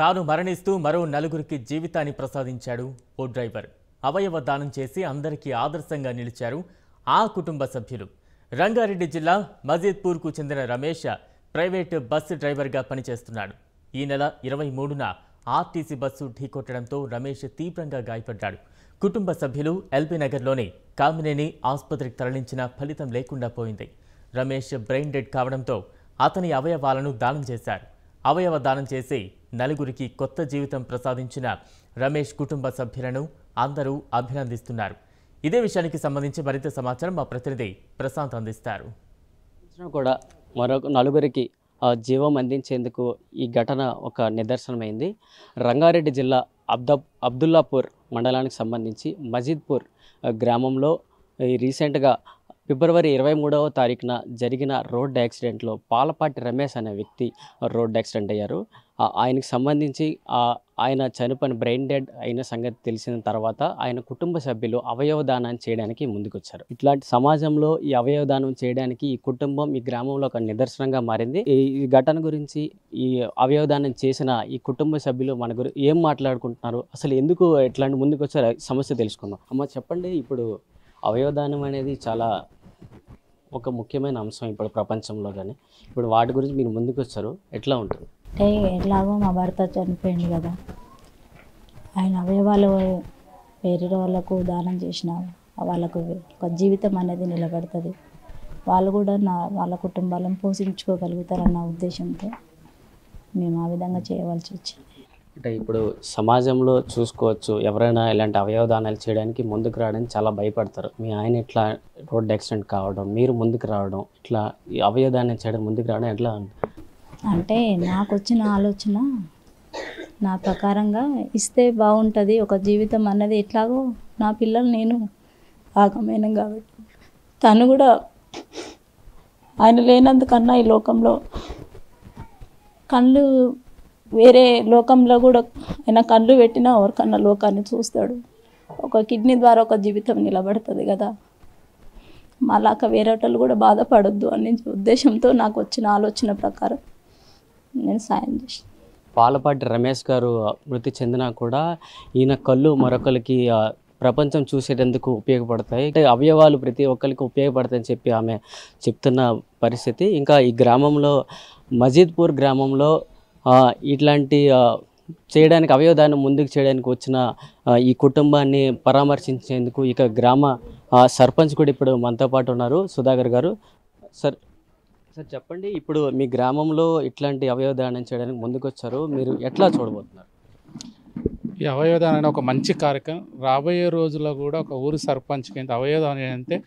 తాను మరణిస్తూ మరో నలుగురికి జీవితాన్ని ప్రసాదించాడు ఓ డ్రైవర్. అవయవ దానం చేసి అందరికీ ఆదర్శంగా నిలిచారు ఆ కుటుంబ సభ్యులు. రంగారెడ్డి జిల్లా మజిద్పూర్కు చెందిన రమేష్ ప్రైవేటు బస్సు డ్రైవర్గా పనిచేస్తున్నాడు. ఈ నెల 23న ఆర్టీసీ బస్సు ఢీకొట్టడంతో రమేష్ తీవ్రంగా గాయపడ్డాడు. కుటుంబ సభ్యులు ఎల్బీ నగర్లోని కామినేని ఆసుపత్రికి తరలించిన ఫలితం లేకుండా పోయింది. రమేష్ బ్రెయిన్ డెడ్ కావడంతో అతని అవయవాలను దానం చేశారు. అవయవ దానం చేసి నలుగురికి కొత్త జీవితం ప్రసాదించిన రమేష్ కుటుంబ సభ్యులను అందరూ అభినందిస్తున్నారు. ఇదే విషయానికి సంబంధించి మరింత సమాచారం మా ప్రతినిధి ప్రశాంత్ అందిస్తారు. కూడా మరొక నలుగురికి జీవం అందించేందుకు ఈ ఘటన ఒక నిదర్శనమైంది. రంగారెడ్డి జిల్లా అబ్దుల్లాపూర్ మండలానికి సంబంధించి మజిద్పూర్ గ్రామంలో రీసెంట్గా ఫిబ్రవరి 23వ తారీఖున జరిగిన రోడ్డు యాక్సిడెంట్లో పాలపాటి రమేష్ అనే వ్యక్తి రోడ్డు యాక్సిడెంట్ అయ్యారు. ఆయనకు సంబంధించి ఆయన చనిపోయిన బ్రెయిన్ డెడ్ అయిన సంగతి తెలిసిన తర్వాత ఆయన కుటుంబ సభ్యులు అవయవదానాన్ని చేయడానికి ముందుకొచ్చారు. ఇట్లాంటి సమాజంలో ఈ అవయవదానం చేయడానికి ఈ కుటుంబం ఈ గ్రామంలో ఒక నిదర్శనంగా మారింది. ఈ ఘటన గురించి ఈ అవయవదానం చేసిన ఈ కుటుంబ సభ్యులు మన గురించి ఏం మాట్లాడుకుంటున్నారు, అసలు ఎందుకు ఇట్లాంటి ముందుకొచ్చారు, సమస్య తెలుసుకుందాం. అమ్మ చెప్పండి, ఇప్పుడు అవయవదానం అనేది చాలా ఒక ముఖ్యమైన అంశం ఇప్పుడు ప్రపంచంలో, కానీ ఇప్పుడు వాటి గురించి మీరు ముందుకొచ్చారు, ఎట్లా ఉంటుంది? అంటే ఎట్లాగో మా భర్త చనిపోయింది కదా, ఆయన అవయవాలు వేరే వాళ్ళకు దానం చేసిన వాళ్ళకు ఒక జీవితం అనేది నిలబడుతుంది. వాళ్ళు కూడా వాళ్ళ కుటుంబాలను పోషించుకోగలుగుతారన్న ఉద్దేశంతో మేము ఆ విధంగా చేయవలసి వచ్చింది. అంటే ఇప్పుడు సమాజంలో చూసుకోవచ్చు, ఎవరైనా ఇలాంటి అవయవదానాలు చేయడానికి ముందుకు రావడానికి చాలా భయపడతారు. మీ ఆయన ఇట్లా రోడ్ యాక్సిడెంట్ కావడం, మీరు ముందుకు రావడం, ఇట్లా ఈ అవయవదానం చేయడం ముందుకు రావడం ఎట్లా? అంటే నాకు వచ్చిన ఆలోచన నా ప్రకారంగా ఇస్తే బాగుంటుంది. ఒక జీవితం అన్నది ఎట్లాగో నా పిల్లలు నేను ఆగమైన కాబట్టి తను కూడా ఆయన లేనందుకన్నా ఈ లోకంలో కళ్ళు వేరే లోకంలో కూడా ఆయన కళ్ళు పెట్టినా ఎవరికన్నా లోకాన్ని చూస్తాడు. ఒక కిడ్నీ ద్వారా ఒక జీవితం నిలబడుతుంది కదా, అలాక వేరేటోళ్ళు కూడా బాధపడద్దు అనే ఉద్దేశంతో నాకు వచ్చిన ఆలోచన ప్రకారం నేను సాయం చేశాను. పాలపాటి రమేష్ గారు మృతి చెందినా కూడా ఈయన కళ్ళు మరొకరికి ప్రపంచం చూసేటందుకు ఉపయోగపడతాయి, అంటే అవయవాలు ప్రతి ఒక్కరికి ఉపయోగపడతాయని చెప్పి ఆమె చెప్తున్న పరిస్థితి. ఇంకా ఈ గ్రామంలో మజిద్పూర్ గ్రామంలో ఇట్లాంటి చేయడానికి అవయవదానం ముందుకు చేయడానికి వచ్చిన ఈ కుటుంబాన్ని పరామర్శించేందుకు ఇక గ్రామ సర్పంచ్ కూడా ఇప్పుడు మనతో పాటు ఉన్నారు, సుధాకర్ గారు. సార్ చెప్పండి, ఇప్పుడు మీ గ్రామంలో ఇట్లాంటి అవయవదానం చేయడానికి ముందుకు వచ్చారు, మీరు ఎట్లా చూడబోతున్నారు? ఈ అవయవదానం ఒక మంచి కార్యక్రమం. రాబోయే రోజుల్లో కూడా ఒక ఊరు సర్పంచ్ కింద అవయవదానం అంటే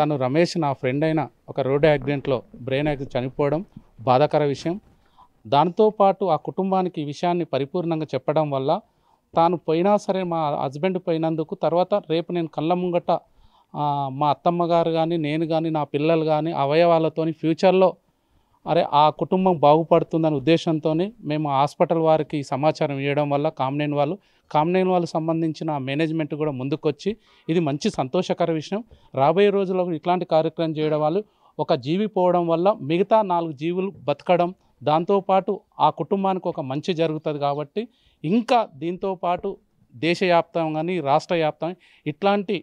తను రమేష్ నా ఫ్రెండ్ అయిన ఒక రోడ్ యాక్సిడెంట్లో బ్రెయిన్ యాక్సిడెంట్ చనిపోవడం బాధాకర విషయం. దాంతోపాటు ఆ కుటుంబానికి ఈ విషయాన్ని పరిపూర్ణంగా చెప్పడం వల్ల తాను పోయినా సరే మా హస్బెండ్ పోయినందుకు తర్వాత రేపు నేను కళ్ళ ముంగట మా అత్తమ్మ గారు కానీ నేను కానీ నా పిల్లలు కానీ అవయవాలతోని ఫ్యూచర్లో అరే ఆ కుటుంబం బాగుపడుతుందనే ఉద్దేశంతో మేము హాస్పిటల్ వారికి సమాచారం ఇవ్వడం వల్ల కామినేని వాళ్ళు సంబంధించిన మేనేజ్మెంట్ కూడా ముందుకొచ్చి ఇది మంచి సంతోషకర విషయం. రాబోయే రోజుల్లో ఇట్లాంటి కార్యక్రమం చేయడం వాళ్ళు ఒక జీవి పోవడం వల్ల మిగతా 4 జీవులు బతకడం, దాంతోపాటు ఆ కుటుంబానికి ఒక మంచి జరుగుతుంది. కాబట్టి ఇంకా దీంతోపాటు దేశవ్యాప్తం కానీ రాష్ట్ర వ్యాప్తం ఇట్లాంటి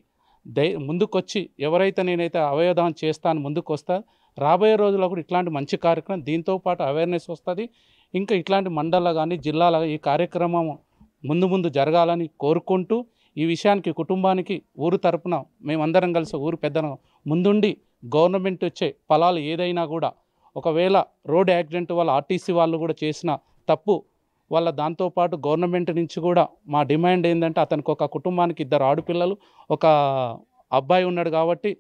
ముందుకొచ్చి ఎవరైతే నేనైతే అవయవదానం చేస్తాను ముందుకు వస్తా, రాబోయే రోజుల్లో కూడా ఇట్లాంటి మంచి కార్యక్రమం దీంతోపాటు అవేర్నెస్ వస్తుంది. ఇంకా ఇట్లాంటి మండల కానీ జిల్లాల ఈ కార్యక్రమం ముందు జరగాలని కోరుకుంటూ ఈ విషయానికి కుటుంబానికి ఊరు తరపున మేమందరం కలిసి ఊరు పెద్దన ముందుండి గవర్నమెంట్ వచ్చే ఫలాలు ఏదైనా కూడా ఒకవేళ రోడ్ యాక్సిడెంట్ వల్ల ఆర్టీసీ వాళ్ళు కూడా చేసిన తప్పు వాళ్ళ దాంతోపాటు గవర్నమెంట్ నుంచి కూడా మా డిమాండ్ ఏంటంటే అతనికి ఒక కుటుంబానికి 2 ఆడపిల్లలు ఒక అబ్బాయి ఉన్నాడు కాబట్టి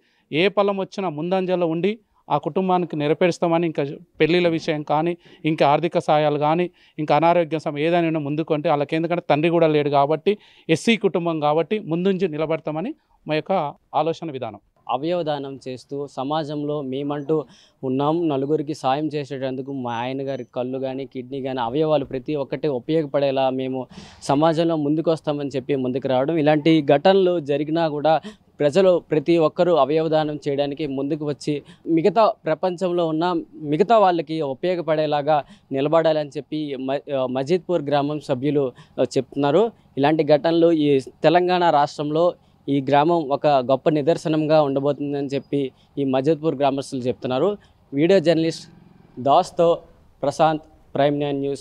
ఏ ఫలం వచ్చినా ముందంజలో ఉండి ఆ కుటుంబానికి నెరవేరుస్తామని ఇంకా పెళ్ళిళ్ళ విషయం కానీ ఇంకా ఆర్థిక సహాయాలు కానీ ఇంకా అనారోగ్యం సమయం ఏదైనా ముందుకు అంటే వాళ్ళకి ఎందుకంటే తండ్రి కూడా లేడు కాబట్టి ఎస్సీ కుటుంబం కాబట్టి ముందుంచి నిలబడతామని మా యొక్క ఆలోచన విధానం. అవయవదానం చేస్తూ సమాజంలో మేమంటూ ఉన్నాం, నలుగురికి సాయం చేసేటందుకు మా ఆయన గారి కళ్ళు కానీ కిడ్నీ కానీ అవయవాలు ప్రతి ఒక్కటి ఉపయోగపడేలా మేము సమాజంలో ముందుకు వస్తామని చెప్పి ముందుకు రావడం. ఇలాంటి ఘటనలు జరిగినా కూడా ప్రజలు ప్రతి ఒక్కరూ అవయవదానం చేయడానికి ముందుకు వచ్చి మిగతా ప్రపంచంలో ఉన్న మిగతా వాళ్ళకి ఉపయోగపడేలాగా నిలబడాలని చెప్పి మజిద్పూర్ గ్రామం సభ్యులు చెప్తున్నారు. ఇలాంటి ఘటనలు ఈ తెలంగాణ రాష్ట్రంలో ఈ గ్రామం ఒక గొప్ప నిదర్శనంగా ఉండబోతుందని చెప్పి ఈ మజిద్పూర్ గ్రామస్తులు చెప్తున్నారు. వీడియో జర్నలిస్ట్ దాస్తో ప్రశాంత్, ప్రైమ్ 9 న్యూస్.